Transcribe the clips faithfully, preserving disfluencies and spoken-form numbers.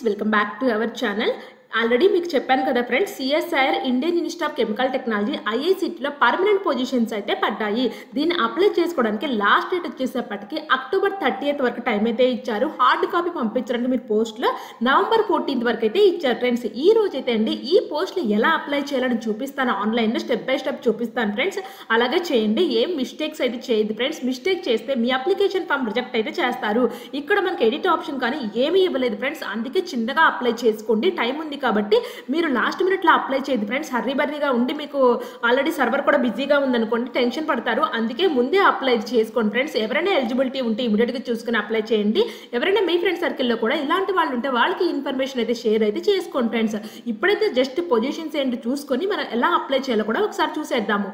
Friends welcome back to our channel already మీకు చెప్పాను కదా friends CSIR Indian institute of chemical technology ఐఐసిటీలో permanent positions అయితే పడ్డాయి. దీన్ని అప్లై చేసుకోవడానికి లాస్ట్ డేట్ వచ్చేసేపటికి అక్టోబర్ థర్టీయత్ వరకు టైం అయితే ఇచ్చారు. హార్డ్ కాపీ పంపించడానికి మీరు పోస్టులో నవంబర్ ఫోర్టీన్త్ వరకు అయితే ఇచ్చారు ఫ్రెండ్స్. ఈ రోజు అయితే అండి ఈ పోస్టులు ఎలా అప్లై చేయాలని చూపిస్తాను, ఆన్లైన్లో స్టెప్ బై స్టెప్ చూపిస్తాను ఫ్రెండ్స్. అలాగే చేయండి, ఏం మిస్టేక్స్ అయితే చేయదు ఫ్రెండ్స్. మిస్టేక్ చేస్తే మీ అప్లికేషన్ ఫామ్ రిజెక్ట్ అయితే చేస్తారు. ఇక్కడ మనకి ఎడిట్ ఆప్షన్ కానీ ఏమీ ఇవ్వలేదు ఫ్రెండ్స్, అందుకే చిన్నగా అప్లై చేసుకోండి. టైం ఉంది కాబట్టి మీరు లాస్ట్ మినిట్లో అప్లై చేయదు ఫ్రెండ్స్. హర్రీ బర్రీగా ఉండి మీకు ఆల్రెడీ సర్వర్ కూడా బిజీగా ఉందనుకోండి, టెన్షన్ పడతారు. అందుకే ముందే అప్లై చేసుకోండి ఫ్రెండ్స్. ఎవరైనా ఎలిజిబిలిటీ ఉంటే ఇమీడియట్గా చూసుకుని అప్లై చేయండి. ఎవరైనా మీ ఫ్రెండ్ సర్కిల్లో కూడా ఇలాంటి వాళ్ళు ఉంటే వాళ్ళకి ఇన్ఫర్మేషన్ అయితే షేర్ అయితే చేసుకోండి ఫ్రెండ్స్. ఇప్పుడైతే జస్ట్ పొజిషన్స్ ఏంటి చూసుకొని మనం ఎలా అప్లై చేయాలో కూడా ఒకసారి చూసేద్దాము.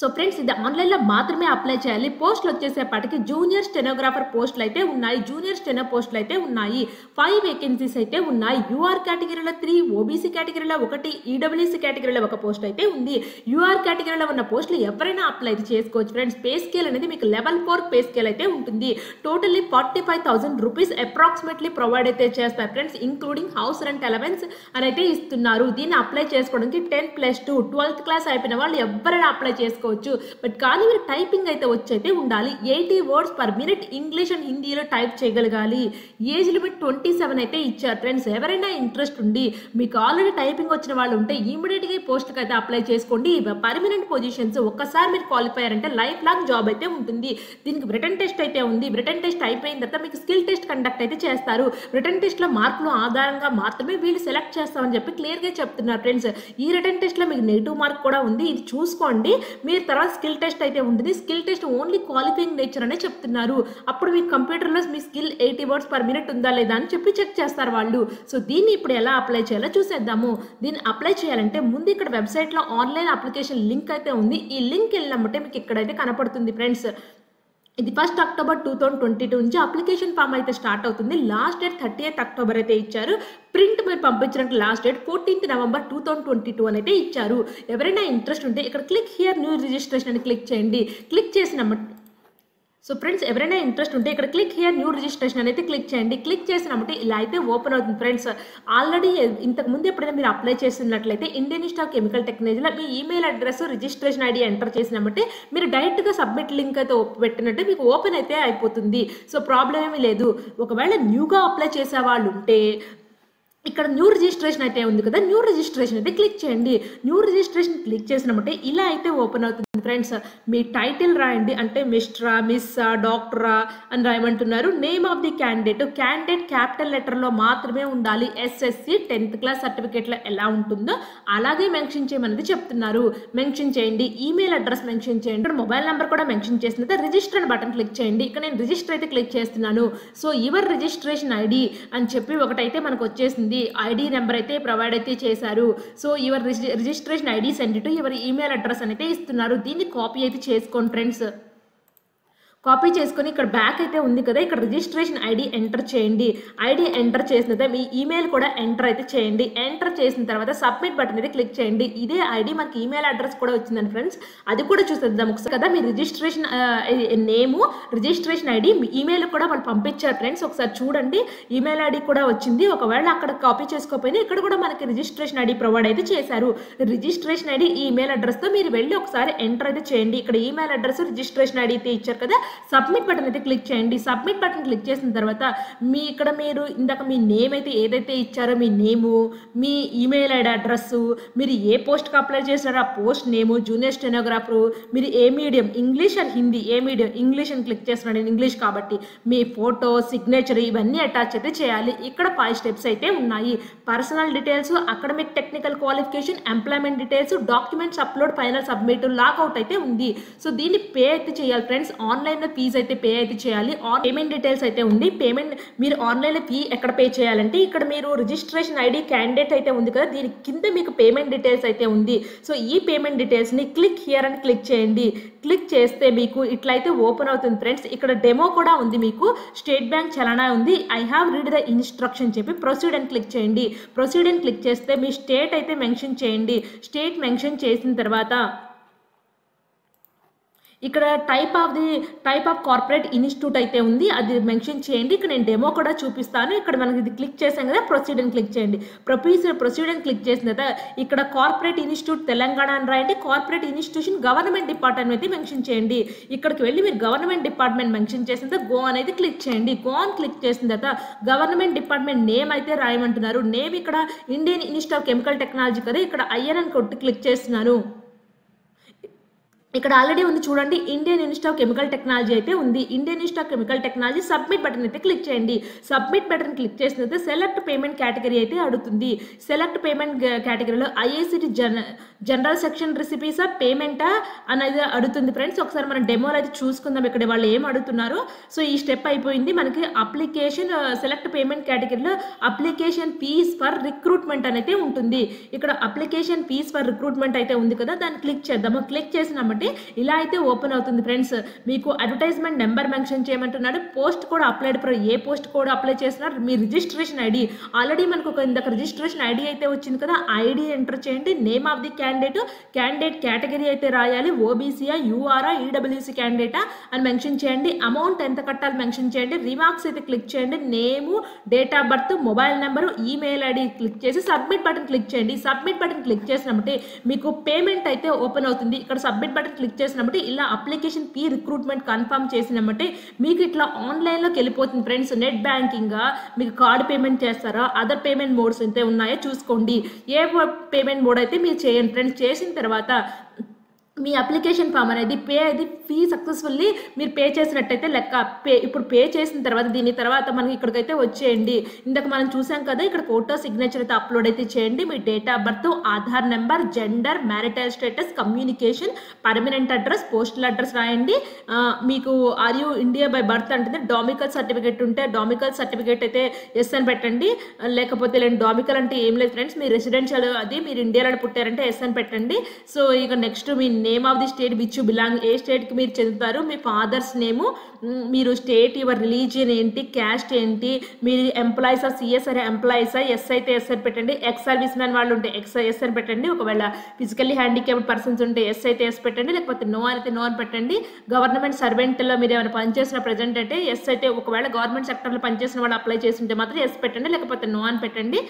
సో ఫ్రెండ్స్ ఇది ఆన్లైన్లో మాత్రమే అప్లై చేయాలి. పోస్టులు వచ్చేసేపటికి జూనియర్ స్టెనోగ్రాఫర్ పోస్టులు అయితే ఉన్నాయి, జూనియర్ స్టెనో పోస్టులు అయితే ఉన్నాయి. ఫైవ్ వేకెన్సీస్ అయితే ఉన్నాయి. యూఆర్ కేటగిరీలో త్రీ, ఓబీసీ కేటగిరీలో ఒకటి, ఈడబ్ల్యూసీ కేటగిరీలో ఒక పోస్ట్ అయితే ఉంది. యూఆర్ కేటగిరీలో ఉన్న పోస్టులు ఎవరైనా అప్లై చేసుకోవచ్చు ఫ్రెండ్స్. పే స్కేల్ అనేది మీకు లెవెల్ ఫోర్ పే స్కేల్ అయితే ఉంటుంది. Totally forty five thousand rupees approximately provide అయితే చేస్తారు friends, including house rent allowance అని అయితే ఇస్తున్నారు. దీన్ని అప్లై చేసుకోవడానికి tenth plus two twelfth class అయిపోయిన వాళ్ళు ఎవరైనా అప్లై చేసుకోవచ్చు. బట్ కానీ మీరు టైపింగ్ అయితే వచ్చైతే ఉండాలి. Eighty words per minute English and హిందీలో టైప్ చేయగలగాలి. ఏజ్ లిమిట్ ట్వంటీ సెవెన్ అయితే ఇచ్చారు ఫ్రెండ్స్. ఎవరైనా ఇంట్రెస్ట్ ఉండి మీకు ఆల్రెడీ టైపింగ్ వచ్చిన వాళ్ళు ఉంటే ఇమీడియట్గా ఈ పోస్ట్కి అయితే అప్లై చేసుకోండి. పర్మనెంట్ పొజిషన్స్ ఒక్కసారి మీరు క్వాలిఫై అయ్యారంటే లైఫ్ లాంగ్ జాబ్ అయితే ఉంటుంది. దీనికి రిటన్ టెస్ట్ అయితే ఉంది. రిటన్ టెస్ట్ అయిపోయిన తర్వాత మీకు స్కిల్ టెస్ట్ కండక్ట్ అయితే చేస్తారు. రిటన్ టెస్ట్లో మార్కులు ఆధారంగా మాత్రమే వీళ్ళు సెలెక్ట్ చేస్తామని చెప్పి క్లియర్గా చెప్తున్నారు ఫ్రెండ్స్. ఈ రిటన్ టెస్ట్లో మీకు నెగిటివ్ మార్క్ కూడా ఉంది, ఇది చూసుకోండి. తర్వాత స్కిల్ టెస్ట్ అయితే ఉంటుంది. Skill test only qualifying nature అనే చెప్తున్నారు. అప్పుడు మీ కంప్యూటర్లో మీ skill eighty words per minute ఉందా లేదా అని చెప్పి చెక్ చేస్తారు వాళ్ళు. సో దీన్ని ఇప్పుడు ఎలా అప్లై చేయాలో చూసేద్దాము. దీన్ని అప్లై చేయాలంటే ముందు ఇక్కడ వెబ్సైట్లో ఆన్లైన్ అప్లికేషన్ లింక్ అయితే ఉంది. ఈ లింక్ వెళ్ళినమ్మంటే మీకు ఇక్కడైతే కనపడుతుంది ఫ్రెండ్స్. ఇది first October two thousand twenty two నుంచి అప్లికేషన్ ఫామ్ అయితే స్టార్ట్ అవుతుంది. లాస్ట్ డేట్ థర్టీయత్ అక్టోబర్ అయితే ఇచ్చారు. ప్రింట్ మీరు పంపించడానికి last date fourteenth November two thousand twenty two అని అయితే ఇచ్చారు. ఎవరైనా ఇంట్రెస్ట్ ఉంటే ఇక్కడ క్లిక్ హియర్ న్యూ రిజిస్ట్రేషన్ అని క్లిక్ చేయండి. క్లిక్ చేసిన సో ఫ్రెండ్స్ ఎవరైనా ఇంట్రెస్ట్ ఉంటే ఇక్కడ క్లిక్ హియర్ న్యూ రిజిస్ట్రేషన్ అనేది క్లిక్ చేయండి. క్లిక్ చేసినప్పుడు ఇలా అయితే ఓపెన్ అవుతుంది ఫ్రెండ్స్. ఆల్రెడీ ఇంతకుముందు ఎప్పుడైనా మీరు అప్లై చేసినట్లయితే ఇండియన్ ఇన్స్టిట్యూట్ ఆఫ్ కెమికల్ టెక్నాలజీలో మీ email address registration ID enter చేసినట్టే మీరు డైరెక్ట్గా సబ్మిట్ లింక్ అయితే పెట్టినట్టు మీకు ఓపెన్ అయితే అయిపోతుంది. సో ప్రాబ్లం ఏమీ లేదు. ఒకవేళ న్యూగా అప్లై చేసే వాళ్ళు ఉంటే ఇక్కడ న్యూ రిజిస్ట్రేషన్ అయితే ఉంది కదా, న్యూ రిజిస్ట్రేషన్ అయితే క్లిక్ చేయండి. న్యూ రిజిస్ట్రేషన్ క్లిక్ చేసినప్పుడు ఇలా అయితే ఓపెన్ అవుతుంది ఫ్రెండ్స్. మీ టైటిల్ రాయండి, అంటే మిస్ట్రా మిస్సా డాక్టరా అని రాయమంటున్నారు. Name of the candidate candidate capital లెటర్లో మాత్రమే ఉండాలి. ఎస్ఎస్సి టెన్త్ క్లాస్ సర్టిఫికేట్లో ఎలా ఉంటుందో అలాగే మెన్షన్ చేయమనేది చెప్తున్నారు. మెన్షన్ చేయండి, ఈమెయిల్ అడ్రస్ మెన్షన్ చేయండి, మొబైల్ నెంబర్ కూడా మెన్షన్ చేసిన తర్వాత రిజిస్టర్ బటన్ క్లిక్ చేయండి. ఇక్కడ నేను రిజిస్టర్ అయితే క్లిక్ చేస్తున్నాను. సో యువర్ రిజిస్ట్రేషన్ ఐడి అని చెప్పి ఒకటైతే మనకు వచ్చేసింది. ఐడి నెంబర్ అయితే ప్రొవైడ్ అయితే చేశారు. So your registration ID send to your email address అని అయితే ఇస్తున్నారు. దీన్ని కాపీ అయితే చేసుకోండి ఫ్రెండ్స్. కాపీ చేసుకొని ఇక్కడ బ్యాక్ అయితే ఉంది కదా, ఇక్కడ రిజిస్ట్రేషన్ ఐడి ఎంటర్ చేయండి. ఐడి ఎంటర్ చేసిన తర్వాత మీ ఈమెయిల్ కూడా ఎంటర్ అయితే చేయండి. ఎంటర్ చేసిన తర్వాత సబ్మిట్ బటన్ అయితే క్లిక్ చేయండి. ఇదే ఐడి మనకి ఈమెయిల్ అడ్రస్ కూడా వచ్చిందండి ఫ్రెండ్స్, అది కూడా చూసేద్దాం ఒకసారి కదా. మీ రిజిస్ట్రేషన్ నేము రిజిస్ట్రేషన్ ఐడి మీ ఈమెయిల్ కూడా వాళ్ళు పంపించారు ఫ్రెండ్స్. ఒకసారి చూడండి, ఈమెయిల్ ఐడి కూడా వచ్చింది. ఒకవేళ అక్కడ కాపీ చేసుకోకపోయినా ఇక్కడ కూడా మనకి రిజిస్ట్రేషన్ ఐడి ప్రొవైడ్ అయితే చేశారు. రిజిస్ట్రేషన్ ఐడి ఈమెయిల్ అడ్రస్తో మీరు వెళ్ళి ఒకసారి ఎంటర్ అయితే చేయండి. ఇక్కడ ఈమెయిల్ అడ్రస్ రిజిస్ట్రేషన్ ఐడి అయితే ఇచ్చారు కదా, సబ్మిట్ బటన్ అయితే క్లిక్ చేయండి. సబ్మిట్ బటన్ క్లిక్ చేసిన తర్వాత మీ ఇక్కడ మీరు ఇందాక మీ నేమ్ అయితే ఏదైతే ఇచ్చారో మీ నేము, మీ ఈమెయిల్ ఐడి అడ్రస్, మీరు ఏ పోస్ట్కి అప్లై చేశారో ఆ పోస్ట్ నేము, జూనియర్ స్టెనోగ్రాఫరు, మీరు ఏ మీడియం ఇంగ్లీష్ అండ్ హిందీ ఏ మీడియం ఇంగ్లీష్ అని క్లిక్ చేస్తున్నాను నేను ఇంగ్లీష్ కాబట్టి, మీ ఫోటో సిగ్నేచర్ ఇవన్నీ అటాచ్ అయితే చేయాలి. ఇక్కడ ఫైవ్ స్టెప్స్ అయితే ఉన్నాయి. Personal details, academic technical qualification, employment details, documents upload, final submit, logout అయితే ఉంది. సో దీన్ని పే అయితే చేయాలి ఫ్రెండ్స్. ఆన్లైన్ ఫీజ్ అయితే పే అయితే చేయాలి. పేమెంట్ డీటెయిల్స్ అయితే ఉంది. పేమెంట్ మీరు ఆన్లైన్లో ఫీ ఎక్కడ పే చేయాలంటే ఇక్కడ మీరు రిజిస్ట్రేషన్ ఐడి క్యాండిడేట్ అయితే ఉంది కదా, దీని కింద మీకు పేమెంట్ డీటెయిల్స్ అయితే ఉంది. సో ఈ పేమెంట్ డీటెయిల్స్ని క్లిక్ హియర్ అని క్లిక్ చేయండి. క్లిక్ చేస్తే మీకు ఇట్లయితే ఓపెన్ అవుతుంది ఫ్రెండ్స్. ఇక్కడ డెమో కూడా ఉంది, మీకు స్టేట్ బ్యాంక్ చలానా ఉంది. I have read the instruction చెప్పి ప్రొసీడ్ అని క్లిక్ చేయండి. ప్రొసీడ్ అని క్లిక్ చేస్తే మీ స్టేట్ అయితే మెన్షన్ చేయండి. స్టేట్ మెన్షన్ చేసిన తర్వాత ఇక్కడ type of the type of corporate institute అయితే ఉంది, అది మెన్షన్ చేయండి. ఇక్కడ నేను డెమో కూడా చూపిస్తాను. ఇక్కడ మనకి ఇది క్లిక్ చేసాం కదా, ప్రొసీడ్ అని క్లిక్ చేయండి. ప్రొసీడ్ ప్రొసీడ్ అని క్లిక్ చేసిన తర్వాత ఇక్కడ కార్పొరేట్ ఇన్స్టిట్యూట్ తెలంగాణ అని రాయండి. కార్పొరేట్ ఇన్స్టిట్యూషన్ గవర్నమెంట్ డిపార్ట్మెంట్ అయితే మెన్షన్ చేయండి. ఇక్కడికి వెళ్ళి మీరు గవర్నమెంట్ డిపార్ట్మెంట్ మెన్షన్ చేసిన తర్వాత గో అనేది క్లిక్ చేయండి. గో అని క్లిక్ చేసిన తర్వాత గవర్నమెంట్ డిపార్ట్మెంట్ నేమ్ అయితే రాయమంటున్నారు. నేమ్ ఇక్కడ Indian institute of chemical technology కదా, ఇక్కడ ఐఎన్ అని కొట్టి క్లిక్ చేస్తున్నాను. ఇక్కడ ఆల్రెడీ ఉంది చూడండి, Indian institute of chemical technology అయితే ఉంది. Indian institute of chemical technology submit button అయితే క్లిక్ చేయండి. సబ్మిట్ బటన్ క్లిక్ చేసినైతే సెలెక్ట్ పేమెంట్ కేటగిరీ అయితే అడుగుతుంది. సెలెక్ట్ పేమెంట్ కేటగిరీలో ఐఏసీటీ జన జనరల్ సెక్షన్ రెసిపీసా పేమెంటా అనేది అడుగుతుంది. ఫ్రెండ్స్ ఒకసారి మనం డెమోలు అయితే చూసుకుందాం ఇక్కడ వాళ్ళు ఏం అడుగుతున్నారు. సో ఈ స్టెప్ అయిపోయింది మనకి. అప్లికేషన్ సెలెక్ట్ పేమెంట్ కేటగిరీలో అప్లికేషన్ ఫీజ్ ఫర్ రిక్రూట్మెంట్ అనేది ఉంటుంది. ఇక్కడ అప్లికేషన్ ఫీజ్ ఫర్ రిక్రూట్మెంట్ అయితే ఉంది కదా, దాన్ని క్లిక్ చేద్దాము. క్లిక్ చేసినప్పుడు ఇలా అయితే ఓపెన్ అవుతుంది. ఫ్రెండ్స్ మీకు అడ్వర్టైజ్మెంట్ నెంబర్ మెన్షన్ చేయమంటున్నాడు. పోస్ట్ కూడా అప్లైడ్ ఫర్, ఏ పోస్ట్ కూడా అప్లై చేస్తున్నారు, మీ రిజిస్ట్రేషన్ ఐడి. ఆల్రెడీ మనకు ఒక ఇందాక రిజిస్ట్రేషన్ ఐడి అయితే వచ్చింది కదా, ఐడి ఎంటర్ చేయండి. Name of the candidate, candidate category అయితే రాయాలి. ఓబీసీఆ, యూఆర్ఆ, ఈడబ్ల్యూసీ క్యాండిడేటా అని మెన్షన్ చేయండి. అమౌంట్ ఎంత కట్టాలి మెన్షన్ చేయండి. రిమార్క్స్ అయితే క్లిక్ చేయండి. Name, date of birth, mobile number, email ID click చేసి సబ్మిట్ బటన్ క్లిక్ చేయండి. సబ్మిట్ బటన్ క్లిక్ చేసినప్పుడు మీకు పేమెంట్ అయితే ఓపెన్ అవుతుంది. ఇక్కడ సబ్మిట్ బటన్ క్లిక్ చేసినప్పుడు ఇలా అప్లికేషన్ ఫీ రిక్రూట్మెంట్ కన్ఫర్మ్ చేసినమంటే మీకు ఇట్లా ఆన్లైన్లోకి వెళ్ళిపోతుంది. ఫ్రెండ్స్ నెట్ బ్యాంకింగ్, మీకు కార్డ్ పేమెంట్ చేస్తారా, అదర్ పేమెంట్ మోడ్స్ అయితే ఉన్నాయో చూసుకోండి. ఏ పేమెంట్ మోడ్ అయితే మీరు చేయండి. ఫ్రెండ్స్ చేసిన తర్వాత మీ అప్లికేషన్ ఫామ్ అనేది పే అది ఫీ సక్సెస్ఫుల్లీ మీరు పే చేసినట్టయితే లెక్క. పే ఇప్పుడు పే చేసిన తర్వాత దీని తర్వాత మనకి ఇక్కడికైతే వచ్చేయండి. ఇందాక మనం చూసాం కదా, ఇక్కడ ఫోటో సిగ్నేచర్ అయితే అప్లోడ్ అయితే చేయండి. మీ date of birth, Aadhaar number, gender, marital status, communication, permanent address, postal address రాయండి. మీకు are you India by birth అంటుంది. డామికల్ సర్టిఫికేట్ ఉంటే డామికల్ సర్టిఫికేట్ అయితే ఎస్ అని పెట్టండి. లేకపోతే లేని డామికల్ అంటే ఏం లేదు ఫ్రెండ్స్, మీ రెసిడెన్షియల్ అది మీరు ఇండియాలో పుట్టారంటే ఎస్ అని పెట్టండి. సో ఇక నెక్స్ట్ మీ name of the state which you belong, ఏ స్టేట్కి మీరు చెందుతారు, మీ ఫాదర్స్ నేము, మీరు స్టేట్, యువర్ రిలీజియన్ ఏంటి, క్యాస్ట్ ఏంటి, మీరు ఎంప్లాయీసా, సిఎస్ఆర్ ఎంప్లాయీసా, ఎస్ అయితే ఎస్ అని పెట్టండి. ఎక్స్ సర్వీస్ మ్యాన్ వాళ్ళు ఉంటే ఎక్స్ ఎస్ అని పెట్టండి. ఒకవేళ ఫిజికల్లీ హ్యాండిక్యాప్డ్ పర్సన్స్ ఉంటే ఎస్ అయితే ఎస్ పెట్టండి, లేకపోతే నో అయితే నో అని పెట్టండి. గవర్నమెంట్ సర్వెంట్లో మీరు ఏమైనా పనిచేసిన ప్రజెంట్ అంటే ఎస్ అయితే, ఒకవేళ గవర్నమెంట్ సెక్టర్లో పనిచేసిన వాళ్ళు అప్లై చేసి ఉంటే మాత్రం ఎస్ పెట్టండి, లేకపోతే నో అని పెట్టండి.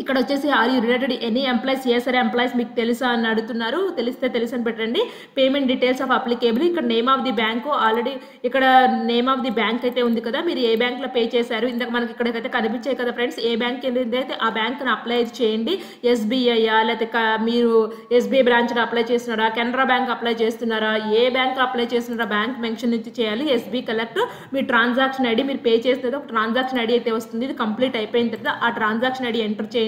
ఇక్కడ వచ్చేసి are you related any employees, ఏ సరే ఎంప్లాయీస్ మీకు తెలుసా అని అడుగుతున్నారు. తెలిస్తే తెలుసు అని పెట్టండి. పేమెంట్ డీటెయిల్స్ ఆఫ్ అప్లికేబుల్, ఇక్కడ name of the bank already ఇక్కడ నేమ్ ఆఫ్ ది బ్యాంక్ అయితే ఉంది కదా, మీరు ఏ బ్యాంక్లో పే చేశారు. ఇందాక మనకి ఇక్కడికైతే కనిపించాయి కదా ఫ్రెండ్స్, ఏ బ్యాంక్ ఏదైతే ఆ బ్యాంక్ని అప్లై చేయండి. ఎస్బీఐ లేకపోతే మీరు ఎస్బీఐ బ్రాంచ్కి అప్లై చేస్తున్నారా, కెనరా బ్యాంక్ అప్లై చేస్తున్నారా, ఏ బ్యాంక్ అప్లై చేస్తున్నారా బ్యాంక్ మెన్షన్ అయితే చేయాలి. ఎస్బీ కలెక్ట్ మీ ట్రాన్సాక్షన్ ఐడి, మీరు పే చేస్తే ఒక ట్రాన్సాక్షన్ ఐడి అయితే వస్తుంది. ఇది కంప్లీట్ అయిపోయిన తర్వాత ఆ ట్రాన్సాక్షన్ ఐడి ఎంటర్ చేయండి.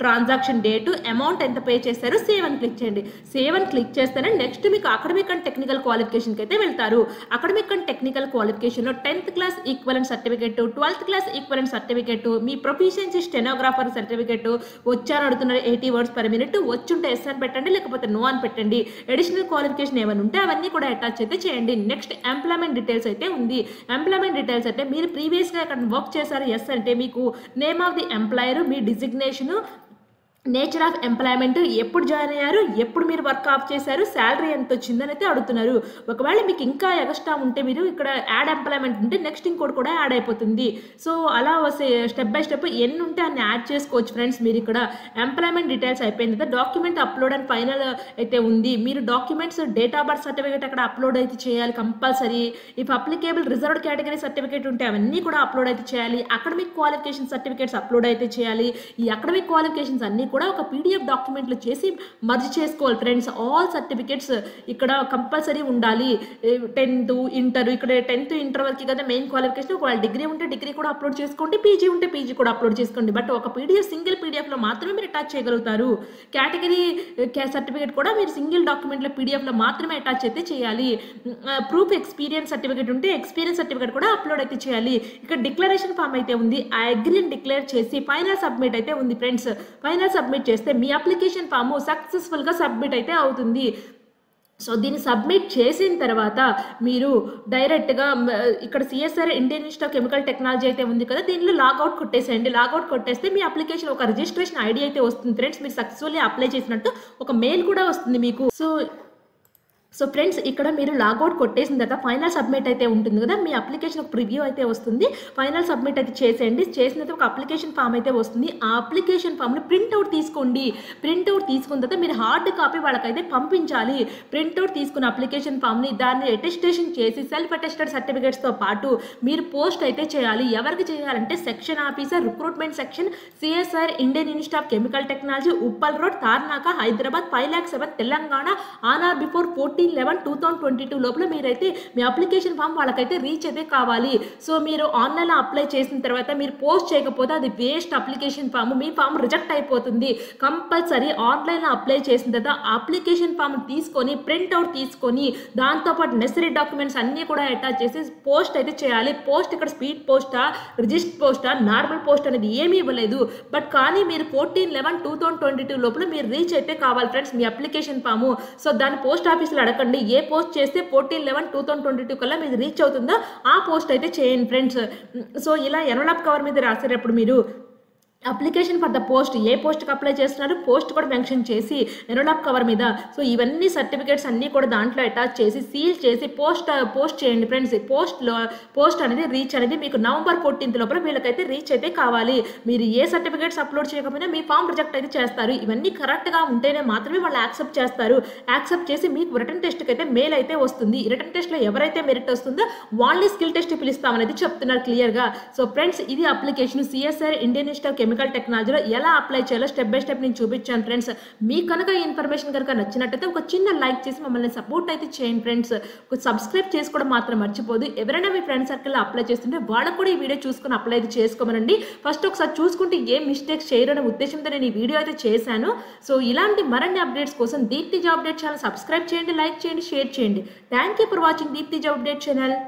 ట్రాన్సాక్షన్ డేటు, అమౌంట్ ఎంత పే చేశారు, సేవ్ అని క్లిక్ చేయండి. సేవ్ అని క్లిక్ చేస్తేనే నెక్స్ట్ మీకు అకాడమిక్ అండ్ టెక్నికల్ క్వాలిఫికేషన్కి అయితే వెళ్తారు. అకాడమిక్ అండ్ టెక్నికల్ క్వాలిఫికేషన్లో tenth class equivalent certificate, twelfth class equivalent certificate, మీ ప్రొఫిషియన్సీ స్టెనోగ్రాఫర్ సర్టిఫికేట్ వచ్చాను అడుగుతున్నారు. ఎయిటీ వర్డ్స్ పర్ మినిట్ వచ్చుంటే ఎస్ అని పెట్టండి, లేకపోతే నో అని పెట్టండి. అడిషనల్ క్వాలిఫికేషన్ ఏమైనా ఉంటే అవన్నీ కూడా అటాచ్ అయితే చేయండి. నెక్స్ట్ ఎంప్లాయ్మెంట్ డీటెయిల్స్ అయితే ఉంది. ఎంప్లాయ్మెంట్ డీటెయిల్స్ అంటే మీరు ప్రీవియస్గా అక్కడ వర్క్ చేశారు ఎస్ అంటే, మీకు నేమ్ ఆఫ్ ది ఎంప్లాయర్, మీ డిజిగ్నేషన్, నేచర్ ఆఫ్ ఎంప్లాయ్మెంట్, ఎప్పుడు జాయిన్ అయ్యారు, ఎప్పుడు మీరు వర్క్ ఆఫ్ చేశారు, శాలరీ ఎంత వచ్చిందని అయితే అడుగుతున్నారు. ఒకవేళ మీకు ఇంకా ఎగస్ట్రా ఉంటే మీరు ఇక్కడ యాడ్ ఎంప్లాయ్మెంట్ ఉంటే నెక్స్ట్ ఇంకోటి కూడా యాడ్ అయిపోతుంది. సో అలా స్టెప్ బై స్టెప్ ఎన్ని ఉంటే అన్ని యాడ్ చేసుకోవచ్చు. ఫ్రెండ్స్ మీరు ఇక్కడ ఎంప్లాయ్మెంట్ డీటెయిల్స్ అయిపోయిన తర్వాత డాక్యుమెంట్ అప్లోడ్ అండ్ ఫైనల్ అయితే ఉంది. మీరు documents date of birth certificate అక్కడ అప్లోడ్ అయితే చేయాలి compulsory. If applicable reserved category certificate ఉంటే అవన్నీ కూడా అప్లోడ్ అయితే చేయాలి. అకాడమిక్ క్వాలిఫికేషన్ సర్టిఫికేట్స్ అప్లోడ్ అయితే చేయాలి. ఈ అకాడమిక్ క్వాలిఫికేషన్స్ అన్నీ కూడా ఒక పీడిఎఫ్ డాక్యుమెంట్లు చేసి మర్జ్ చేసుకోవాలి. ఫ్రెండ్స్ ఆల్ సర్టిఫికేట్స్ ఇక్కడ కంపల్సరీ ఉండాలి. టెన్త్, ఇంటర్, ఇక్కడ టెన్త్ ఇంటర్ వరకు కదా మెయిన్ క్వాలిఫికేషన్. ఒకవేళ డిగ్రీ ఉంటే డిగ్రీ కూడా అప్లోడ్ చేసుకోండి, పీజీ ఉంటే పీజీ కూడా అప్లోడ్ చేసుకోండి. బట్ ఒక పీడిఎఫ్, సింగిల్ పీడిఎఫ్లో మాత్రమే మీరు అటాచ్ చేయగలుగుతారు. కేటగిరీ సర్టిఫికేట్ కూడా మీరు సింగిల్ డాక్యుమెంట్లో పీడిఎఫ్లో మాత్రమే అటాచ్ అయితే చేయాలి. ప్రూఫ్ ఎక్స్పీరియన్స్ సర్టిఫికేట్ ఉంటే ఎక్స్పీరియన్స్ సర్టిఫికేట్ కూడా అప్లోడ్ అయితే చేయాలి. ఇక్కడ డిక్లరేషన్ ఫామ్ అయితే ఉంది. ఆ అగ్రీని డిక్లేర్ చేసి ఫైనల్ సబ్మిట్ అయితే ఉంది. ఫ్రెండ్స్ ఫైనల్ సబ్మిట్ చేస్తే మీ అప్లికేషన్ ఫామ్ సక్సెస్ఫుల్గా సబ్మిట్ అయితే అవుతుంది. సో దీన్ని సబ్మిట్ చేసిన తర్వాత మీరు డైరెక్ట్గా ఇక్కడ CSR Indian institute of chemical technology అయితే ఉంది కదా, దీనిలో లాగౌట్ కొట్టేసేయండి. లాగౌట్ కొట్టేస్తే మీ అప్లికేషన్ ఒక రిజిస్ట్రేషన్ ఐడి అయితే వస్తుంది. ఫ్రెండ్స్ మీరు సక్సెస్ఫుల్లీ అప్లై చేసినట్టు ఒక మెయిల్ కూడా వస్తుంది మీకు. సో సో ఫ్రెండ్స్ ఇక్కడ మీరు లాగౌట్ కొట్టేసిన తర్వాత ఫైనల్ సబ్మిట్ అయితే ఉంటుంది కదా, మీ అప్లికేషన్ ఒక ప్రివ్యూ అయితే వస్తుంది. ఫైనల్ సబ్మిట్ అయితే చేసేయండి. చేసిన తర్వాత ఒక అప్లికేషన్ ఫామ్ అయితే వస్తుంది. ఆ అప్లికేషన్ ఫామ్ని ప్రింట్అవుట్ తీసుకోండి. ప్రింట్అవుట్ తీసుకున్న తర్వాత మీరు హార్డ్ కాపీ వాళ్ళకైతే పంపించాలి. ప్రింట్అవుట్ తీసుకున్న అప్లికేషన్ ఫామ్ని దాన్ని అటెస్టేషన్ చేసి సెల్ఫ్ అటెస్టెడ్ సర్టిఫికేట్స్తో పాటు మీరు పోస్ట్ అయితే చేయాలి. ఎవరికి చేయాలంటే section officer recruitment section, CSIR Indian institute of chemical technology, Uppal road, Tarnaka, Hyderabad five lakh seven, Telangana, on or before fourteen eleven two thousand twenty two లోపల మీరైతే మీ అప్లికేషన్ ఫామ్ వాళ్ళకైతే రీచ్ అయితే కావాలి. సో మీరు ఆన్లైన్లో అప్లై చేసిన తర్వాత మీరు పోస్ట్ చేయకపోతే అది వేస్ట్ అప్లికేషన్ ఫామ్, మీ ఫామ్ రిజెక్ట్ అయిపోతుంది. కంపల్సరీ ఆన్లైన్లో అప్లై చేసిన తర్వాత అప్లికేషన్ ఫామ్ తీసుకొని ప్రింట్అవుట్ తీసుకొని దాంతోపాటు నెసరీ డాక్యుమెంట్స్ అన్నీ కూడా అటాచ్ చేసి పోస్ట్ అయితే చేయాలి. పోస్ట్ ఇక్కడ స్పీడ్ పోస్టా, రిజిస్ట్ పోస్టా, నార్మల్ పోస్ట్ అనేది ఏమీ ఇవ్వలేదు. బట్ కానీ మీరు fourteen eleven two thousand twenty two లోపల మీరు రీచ్ అయితే కావాలి ఫ్రెండ్స్ మీ అప్లికేషన్ ఫాము. సో దాని పోస్ట్ ఆఫీస్లో అడగండి, ఏ పోస్ట్ చేస్తే fourteen eleven two thousand twenty two కల్లా మీరు రీచ్ అవుతుందో ఆ పోస్ట్ అయితే చేయండి ఫ్రెండ్స్. సో ఇలా ఎన్వలప్ కవర్ మీద రాసేటప్పుడు మీరు అప్లికేషన్ ఫర్ ద పోస్ట్, ఏ పోస్ట్కి అప్లై చేస్తున్నారు పోస్ట్ కూడా మెన్షన్ చేసి ఎన్వలప్ కవర్ మీద సో ఇవన్నీ సర్టిఫికేట్స్ అన్నీ కూడా దాంట్లో అటాచ్ చేసి సీల్ చేసి పోస్ట్ పోస్ట్ చేయండి ఫ్రెండ్స్. పోస్ట్లో పోస్ట్ అనేది రీచ్ అనేది మీకు నవంబర్ ఫోర్టీన్త్ లోపల వీళ్ళకైతే రీచ్ అయితే కావాలి. మీరు ఏ సర్టిఫికేట్స్ అప్లోడ్ చేయకపోయినా మీ ఫామ్ రిజెక్ట్ అయితే చేస్తారు. ఇవన్నీ కరెక్ట్గా ఉంటేనే మాత్రమే వాళ్ళు యాక్సెప్ట్ చేస్తారు. యాక్సెప్ట్ చేసి మీకు రిటర్న్ టెస్ట్కి అయితే మెయిల్ అయితే వస్తుంది. రిటర్న్ టెస్ట్లో ఎవరైతే మెరిట్ వస్తుందో వాళ్ళని స్కిల్ టెస్ట్ పిలుస్తామనేది చెప్తున్నారు క్లియర్గా. సో ఫ్రెండ్స్ ఇది application CSIR Indian institute chemical టెక్నాలజీలో ఎలా అప్లై చేయాలో స్టెప్ బై స్టెప్ నేను చూపించాను ఫ్రెండ్స్. మీకు కనుక ఈ ఇన్ఫర్మేషన్ కనుక నచ్చినట్టయితే ఒక చిన్న లైక్ చేసి మమ్మల్ని సపోర్ట్ అయితే చేయండి ఫ్రెండ్స్. సబ్స్క్రైబ్ చేసుకోవడం మాత్రం మర్చిపోదు. ఎవరైనా మీ ఫ్రెండ్స్ సర్కిల్లో అప్లై చేస్తుంటే వాళ్ళకు కూడా ఈ వీడియో చూసుకొని అప్లై అయితే చేసుకోమనండి. ఫస్ట్ ఒకసారి చూసుకుంటే ఏ మిస్టేక్స్ చేయరనే ఉద్దేశంతో నేను ఈ వీడియో అయితే చేశాను. సో ఇలాంటి మరిన్ని అప్డేట్స్ కోసం Deepthi job update channel subscribe చేయండి, లైక్ చేయండి, షేర్ చేయండి. Thank you for watching Deepthi job update channel.